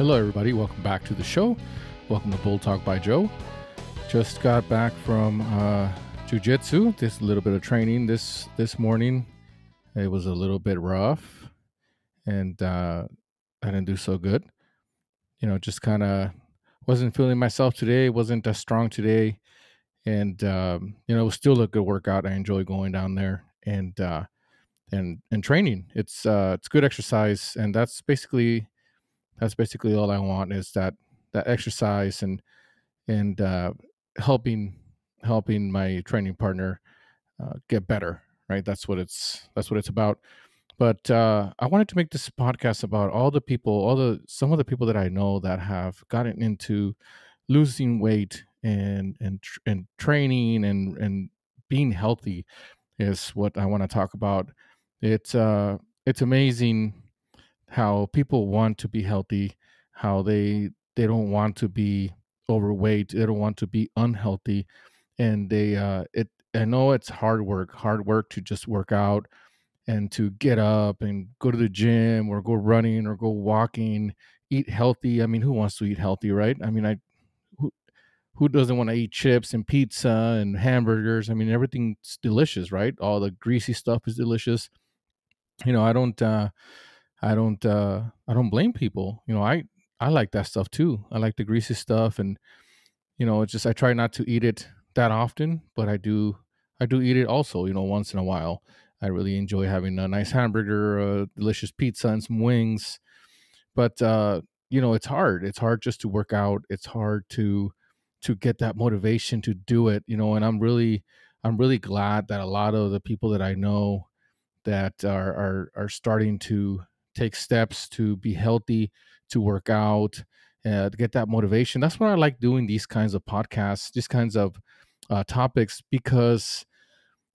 Hello everybody, welcome back to the show. Welcome to Bold Talk by Joe. Just got back from jiu-jitsu, this little bit of training this morning. It was a little bit rough and I didn't do so good. You know, just kind of wasn't feeling myself today, wasn't as strong today. And, you know, it was still a good workout. I enjoy going down there and training. It's good exercise. And that's basically all I want is that exercise and helping my training partner get better. Right. That's what it's about. But I wanted to make this podcast about some of the people that I know that have gotten into losing weight and training and being healthy is what I want to talk about. It's amazing how people want to be healthy, how they don't want to be overweight, they don't want to be unhealthy, and I know it's hard work to just work out and to get up and go to the gym or go running or go walking, eat healthy. I mean, who wants to eat healthy, right? I mean, who doesn't want to eat chips and pizza and hamburgers? I mean, everything's delicious, right? All the greasy stuff is delicious. You know, I don't blame people. You know, I like that stuff too. I like the greasy stuff, and you know, it's just I try not to eat it that often, but I do eat it also, you know, once in a while. I really enjoy having a nice hamburger, a delicious pizza and some wings. But you know, it's hard just to work out. It's hard to get that motivation to do it, you know, and I'm really glad that a lot of the people that I know that are starting to take steps to be healthy, to work out, to get that motivation. That's why I like doing these kinds of podcasts, these kinds of topics, because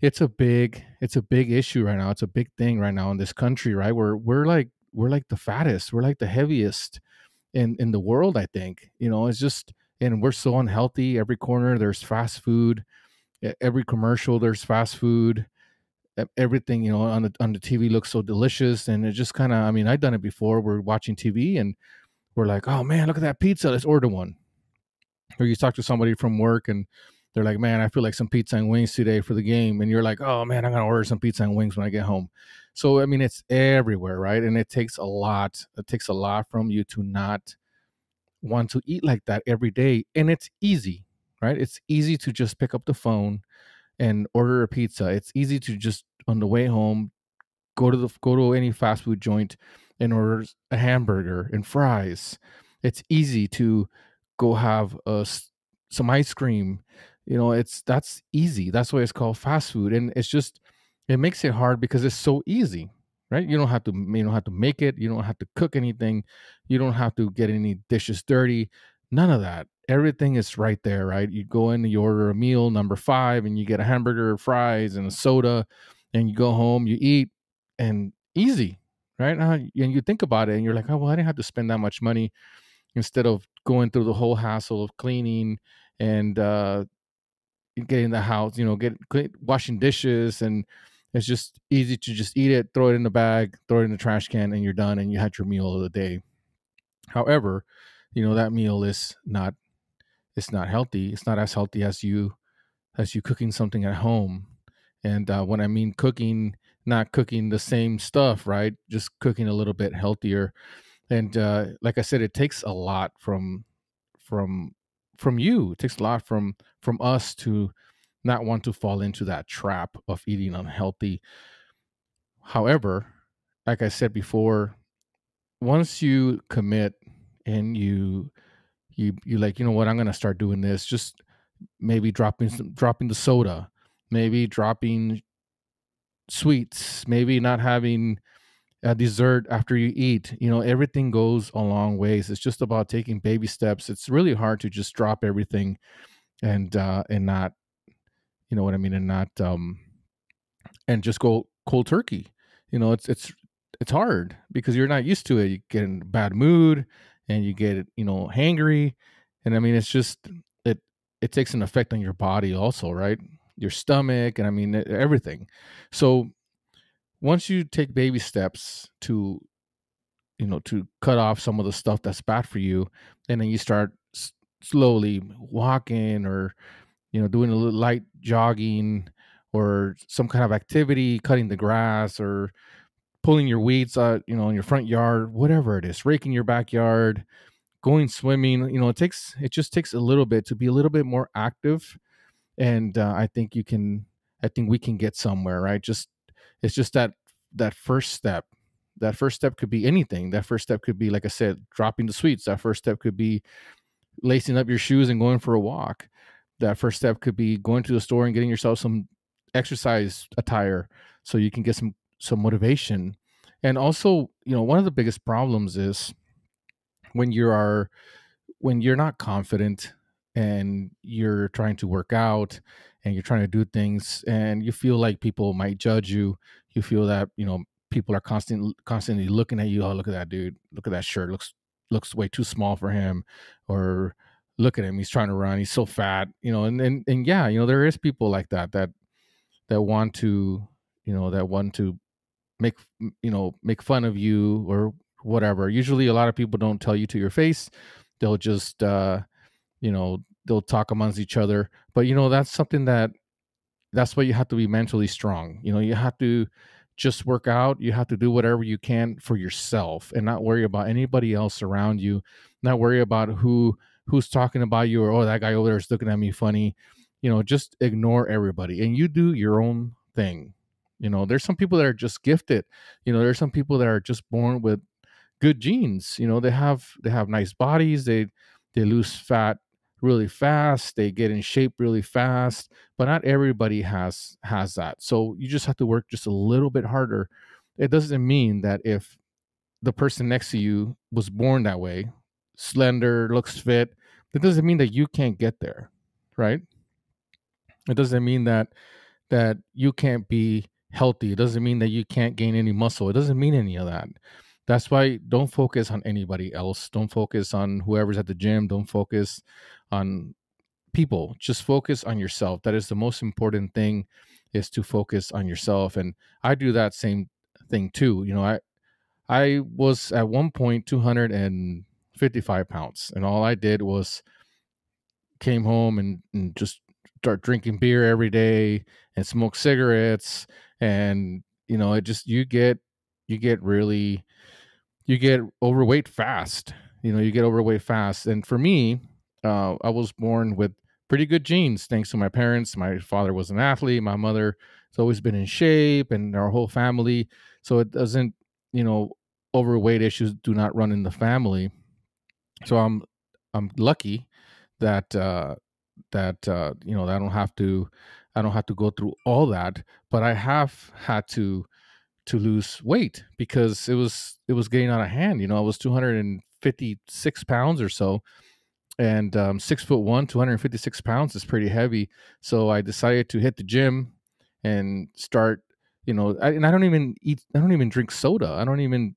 it's a big issue right now. It's a big thing right now in this country, right? We're like the fattest, we're like the heaviest in the world, I think. You know, it's just, and we're so unhealthy. Every corner there's fast food. Every commercial there's fast food. Everything, you know, on the TV looks so delicious, and it just kind of, I mean, I've done it before. We're watching TV and we're like, oh man, look at that pizza, let's order one. Or you talk to somebody from work and they're like, man, I feel like some pizza and wings today for the game. And you're like, oh man, I'm gonna order some pizza and wings when I get home. So I mean, it's everywhere, right? And it takes a lot from you to not want to eat like that every day. And it's easy, right? It's easy to just pick up the phone and order a pizza. It's easy to just on the way home go to any fast food joint and order a hamburger and fries. It's easy to go have some ice cream. You know, that's easy. That's why it's called fast food. And it's just, it makes it hard because it's so easy, right? You don't have to make it. You don't have to cook anything. You don't have to get any dishes dirty. None of that. Everything is right there, right? You go in and you order a meal, number 5, and you get a hamburger, fries, and a soda, and you go home, you eat, and easy, right? And you think about it, and you're like, oh, well, I didn't have to spend that much money instead of going through the whole hassle of cleaning and getting the house, you know, washing dishes, and it's just easy to just eat it, throw it in the bag, throw it in the trash can, and you're done, and you had your meal of the day. However, you know, that meal is not, it's not healthy. It's not as healthy as you cooking something at home. And when I mean cooking, not cooking the same stuff, right? Just cooking a little bit healthier. And like I said, it takes a lot from you. It takes a lot from us to not want to fall into that trap of eating unhealthy. However, like I said before, once you commit and you like, you know what, I'm gonna start doing this. Just maybe dropping the soda, maybe dropping sweets, maybe not having a dessert after you eat. You know, everything goes a long ways. It's just about taking baby steps. It's really hard to just drop everything and not, you know what I mean, and not and just go cold turkey. You know, it's hard because you're not used to it. You get in a bad mood. And you get, you know, hangry. And I mean, it's just, it takes an effect on your body also, right? Your stomach, and I mean, everything. So once you take baby steps to you know, to cut off some of the stuff that's bad for you. And then you start slowly walking, or, you know, doing a little light jogging or some kind of activity, cutting the grass or pulling your weeds out, you know, in your front yard, whatever it is, raking your backyard, going swimming. You know, it just takes a little bit to be a little bit more active. And I think we can get somewhere, right? It's just that first step. That first step could be anything. That first step could be, like I said, dropping the sweets. That first step could be lacing up your shoes and going for a walk. That first step could be going to the store and getting yourself some exercise attire so you can get some motivation. And also, you know, one of the biggest problems is when you're not confident and you're trying to work out and you're trying to do things and you feel like people might judge you. You feel that, you know, people are constantly looking at you. Oh, look at that dude. Look at that shirt. Looks way too small for him. Or look at him. He's trying to run. He's so fat. You know, and yeah, you know, there is people like that want to, you know, that want to make, you know, make fun of you or whatever. Usually a lot of people don't tell you to your face. They'll just, you know, they'll talk amongst each other. But, you know, that's something that's why you have to be mentally strong. You know, you have to just work out. You have to do whatever you can for yourself and not worry about anybody else around you, not worry about who's talking about you, or, oh, that guy over there is looking at me funny. You know, just ignore everybody and you do your own thing. You know, there's some people that are just gifted. You know, there's some people that are just born with good genes. You know, they have nice bodies. They lose fat really fast. They get in shape really fast, but not everybody has that. So you just have to work just a little bit harder. It doesn't mean that if the person next to you was born that way, slender, looks fit, that doesn't mean that you can't get there, right? It doesn't mean that you can't be healthy. It doesn't mean that you can't gain any muscle. It doesn't mean any of that. That's why don't focus on anybody else. Don't focus on whoever's at the gym. Don't focus on people. Just focus on yourself. That is the most important thing, is to focus on yourself. And I do that same thing too. You know, I was at one point 255 pounds, and all I did was came home and just start drinking beer every day and smoke cigarettes. And, you know, it just, you get overweight fast. You know, you get overweight fast. And for me, I was born with pretty good genes, thanks to my parents. My father was an athlete. My mother has always been in shape, and our whole family. So it doesn't, you know, overweight issues do not run in the family. So I'm lucky that you know, I don't have to go through all that. But I have had to lose weight because it was getting out of hand. You know, I was 256 pounds or so, and 6'1", 256 pounds is pretty heavy. So I decided to hit the gym and start, you know, I don't even eat, I don't even drink soda. I don't even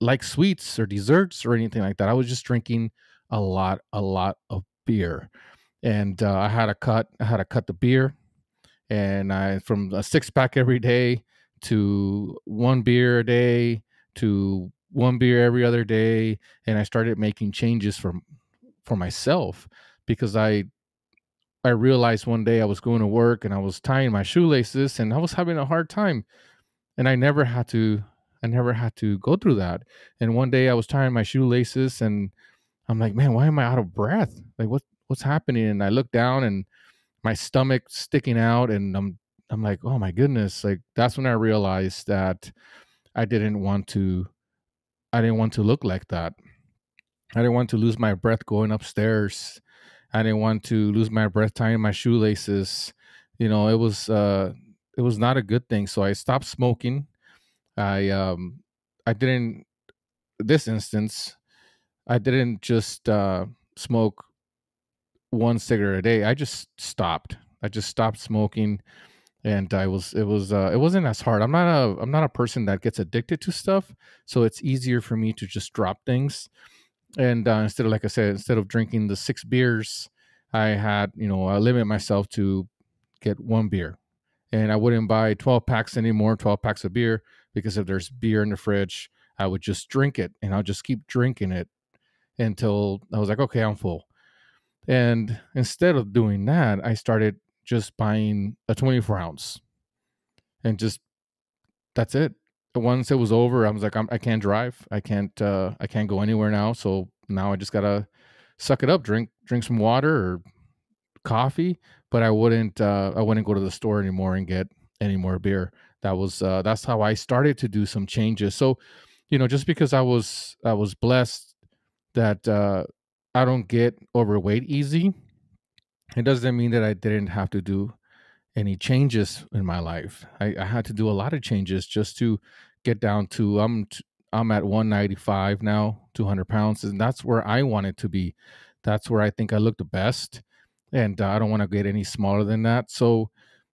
like sweets or desserts or anything like that. I was just drinking a lot of beer. And I had to cut the beer, and from a 6-pack every day to 1 beer a day to 1 beer every other day. And I started making changes for myself, because I realized one day I was going to work and I was tying my shoelaces and I was having a hard time, and I never had to go through that. And one day I was tying my shoelaces and I'm like, man, why am I out of breath? Like, what's happening? And I look down and my stomach sticking out, and I'm like, oh my goodness. Like, that's when I realized that I didn't want to look like that. I didn't want to lose my breath going upstairs. I didn't want to lose my breath tying my shoelaces. You know, it was not a good thing. So I stopped smoking. I didn't just smoke 1 cigarette a day. I just stopped smoking. And it wasn't as hard. I'm not a person that gets addicted to stuff, so it's easier for me to just drop things. And instead of drinking the 6 beers, I limit myself to get 1 beer, and I wouldn't buy 12 packs anymore, 12 packs of beer, because if there's beer in the fridge, I would just drink it, and I'll just keep drinking it until I was like, okay, I'm full. And instead of doing that, I started just buying a 24 ounce and just, that's it. Once it was over, I was like, I can't drive. I can't go anywhere now. So now I just got to suck it up, drink some water or coffee, but I wouldn't go to the store anymore and get any more beer. That was, that's how I started to do some changes. So, you know, just because I was blessed that, I don't get overweight easy, it doesn't mean that I didn't have to do any changes in my life. I had to do a lot of changes just to get down to, I'm at 195 now, 200 pounds. And that's where I wanted to be. That's where I think I look the best. And I don't want to get any smaller than that. So,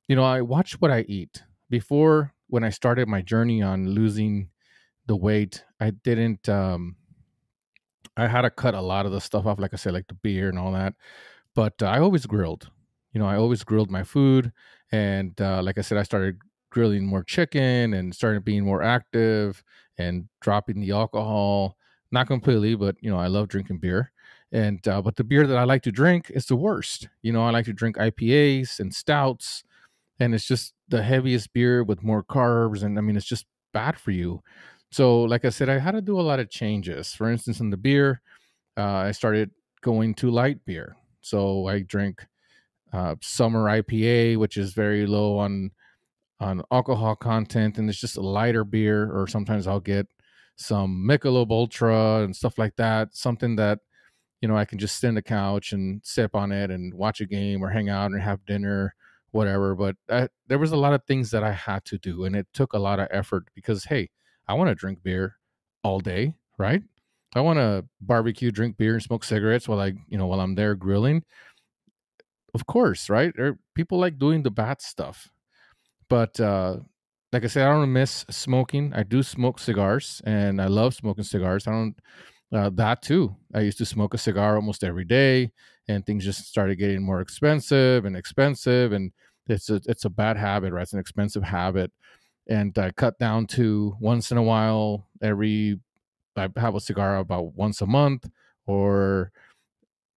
you know, I watch what I eat. Before, when I started my journey on losing the weight, I didn't, I had to cut a lot of the stuff off, like I said, like the beer and all that. But I always grilled. You know, I always grilled my food. And like I said, I started grilling more chicken and started being more active and dropping the alcohol. Not completely, but, you know, I love drinking beer. And but the beer that I like to drink is the worst. You know, I like to drink IPAs and stouts. And it's just the heaviest beer with more carbs. And I mean, it's just bad for you. So, like I said, I had to do a lot of changes. For instance, in the beer, I started going to light beer. So I drink summer IPA, which is very low on alcohol content, and it's just a lighter beer. Or sometimes I'll get some Michelob Ultra and stuff like that. Something that, you know, I can just sit on the couch and sip on it and watch a game or hang out and have dinner, whatever. But there was a lot of things that I had to do, and it took a lot of effort because, hey, I want to drink beer all day, right? I want to barbecue, drink beer, and smoke cigarettes while I'm there grilling. Of course, right? People like doing the bad stuff. But like I said, I don't miss smoking. I do smoke cigars, and I love smoking cigars. That too. I used to smoke a cigar almost every day, and things just started getting more expensive. And it's a bad habit, right? It's an expensive habit. And I cut down to once in a while, I have a cigar about once a month, or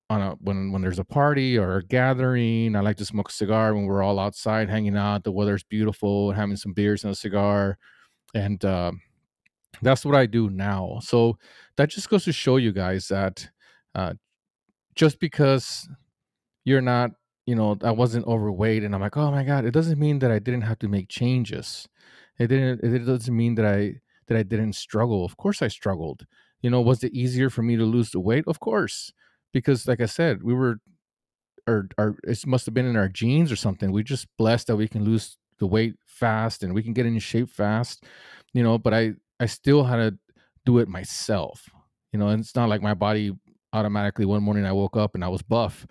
when there's a party or a gathering. I like to smoke a cigar when we're all outside hanging out, the weather's beautiful, having some beers and a cigar. And that's what I do now. So that just goes to show you guys that just because you're not, you know, I wasn't overweight and I'm like, oh my God, it doesn't mean that I didn't have to make changes. It doesn't mean that I didn't struggle. Of course I struggled. You know, was it easier for me to lose the weight? Of course, because like I said, it must've been in our genes or something. We just blessed that we can lose the weight fast and we can get in shape fast, you know, but I still had to do it myself, you know, and it's not like my body automatically one morning I woke up and I was buff,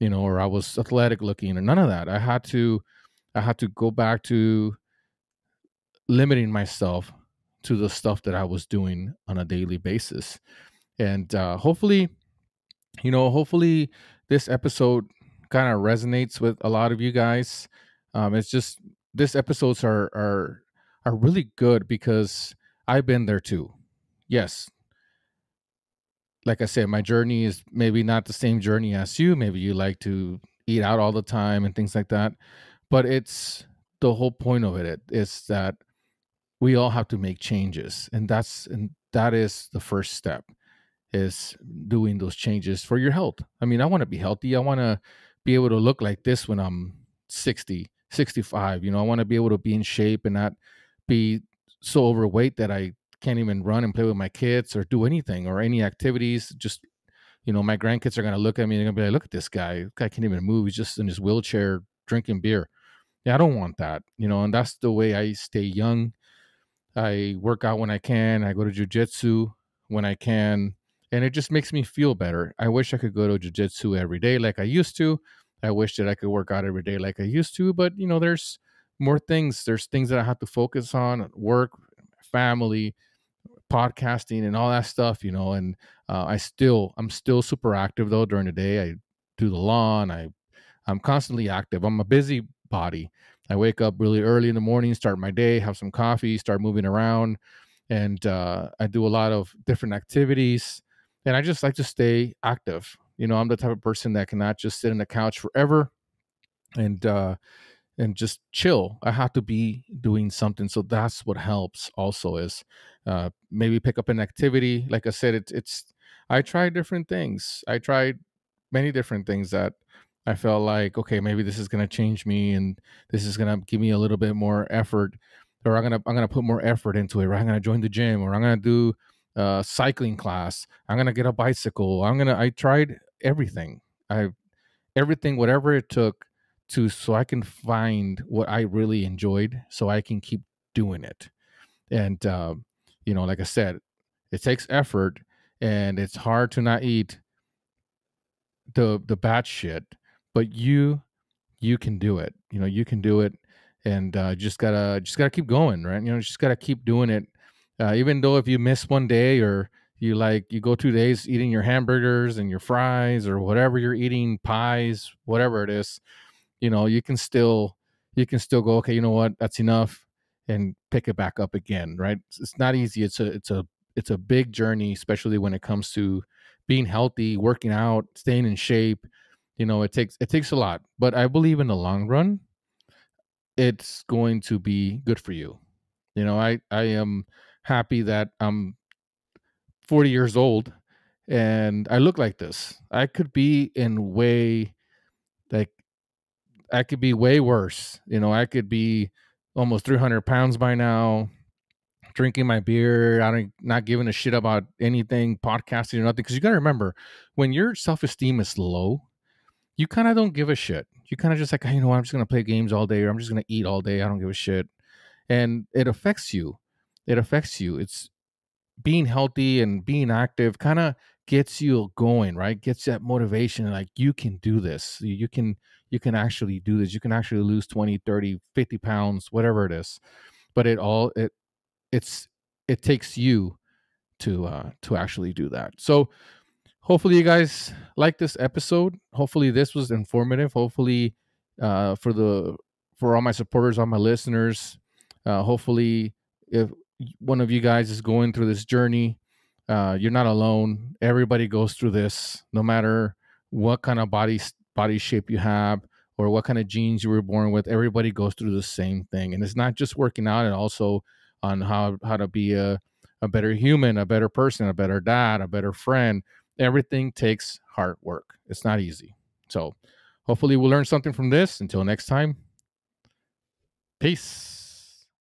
you know, or I was athletic looking, or none of that. I had to go back to limiting myself to the stuff that I was doing on a daily basis. And hopefully this episode kind of resonates with a lot of you guys. It's just, these episodes are really good because I've been there too. Yes. Like I said, my journey is maybe not the same journey as you. Maybe you like to eat out all the time and things like that. But it's the whole point of it. It's that we all have to make changes. And that is the first step, is doing those changes for your health. I mean, I want to be healthy. I want to be able to look like this when I'm 60, 65. You know, I want to be able to be in shape and not be so overweight that I can't even run and play with my kids or do anything or any activities. Just, you know, my grandkids are going to look at me and they're going to be like, look at this guy. I can't even move. He's just in his wheelchair drinking beer. Yeah, I don't want that, you know, and that's the way I stay young. I work out when I can. I go to jujitsu when I can, and it just makes me feel better. I wish I could go to jujitsu every day like I used to. I wish that I could work out every day like I used to, but, you know, there's more things. There's things that I have to focus on, work, family, podcasting and all that stuff, you know, and I'm still super active though during the day. I do the lawn. I'm constantly active. I'm a busy body. I wake up really early in the morning, start my day, have some coffee, start moving around, and I do a lot of different activities, and I just like to stay active. You know, I'm the type of person that cannot just sit on the couch forever and just chill. I have to be doing something. So that's what helps also is maybe pick up an activity. Like I said, I try different things. I tried many different things that I felt like, okay, maybe this is going to change me and this is going to give me a little bit more effort, or I'm going to put more effort into it, or I'm going to join the gym, or I'm going to do a cycling class. I'm going to get a bicycle. I tried everything. Whatever it took to, so I can find what I really enjoyed so I can keep doing it. And, you know, like I said, it takes effort and it's hard to not eat the bad shit, but you can do it. You know, you can do it, and just gotta keep going, right? You know, just gotta keep doing it, even though if you miss one day or you go 2 days eating your hamburgers and your fries or whatever you're eating, pies, whatever it is, you know, you can still go, okay, you know what, that's enough, and pick it back up again, right? It's not easy. It's a big journey, especially when it comes to being healthy, working out, staying in shape. You know, it takes a lot, but I believe in the long run, it's going to be good for you. You know, I am happy that I'm 40 years old and I look like this. I could be way worse. You know, I could be almost 300 pounds by now, drinking my beer, not giving a shit about anything, podcasting or nothing. Because you got to remember, when your self-esteem is low, you kind of don't give a shit. You kind of just like, hey, you know, I'm just going to play games all day, or I'm just going to eat all day. I don't give a shit. And it affects you. It affects you. It's being healthy and being active kind of gets you going, right? Gets that motivation. Like, you can do this. You can actually do this. You can actually lose 20, 30, 50 pounds, whatever it is. But it takes you to actually do that. So hopefully you guys like this episode. Hopefully this was informative. Hopefully for all my supporters, all my listeners, hopefully if one of you guys is going through this journey, you're not alone. Everybody goes through this, no matter what kind of body shape you have or what kind of genes you were born with. Everybody goes through the same thing. And it's not just working out, and also on how to be a better human, a better person, a better dad, a better friend. Everything takes hard work. It's not easy. So hopefully we'll learn something from this. Until next time, peace.